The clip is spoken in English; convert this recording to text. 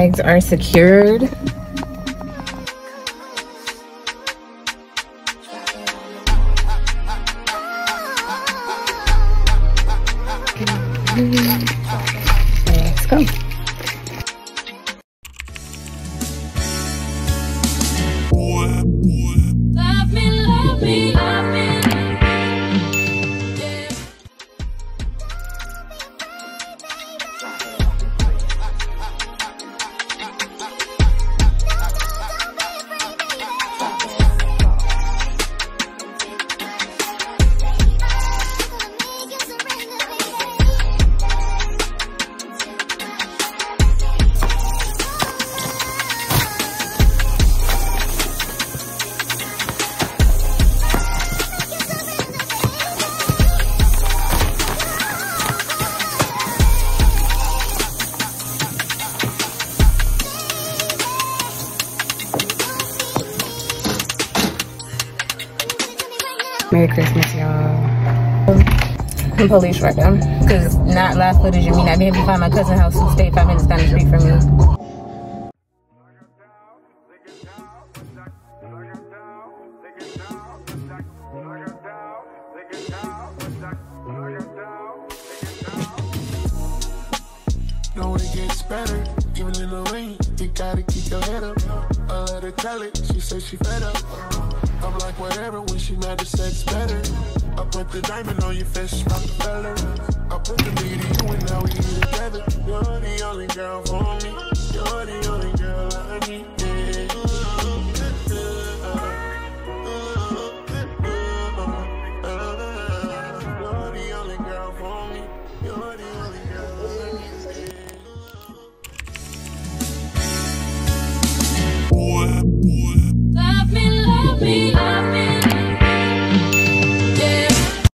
bags are secured. Let's go. Love me, love me, love me. Merry Christmas, y'all. I'm police right now, because not live footage of me not being able to find my cousin's house who stayed 5 minutes down the street from me. No, it gets better, even in the rain. You gotta keep your head up. I let her tell it, she said she fed up. I'm like whatever, when she mad, the sex better. I put the diamond on your face, Rockefeller. I put the meat in you and now we together. You're the only girl for me. You're the only girl I need.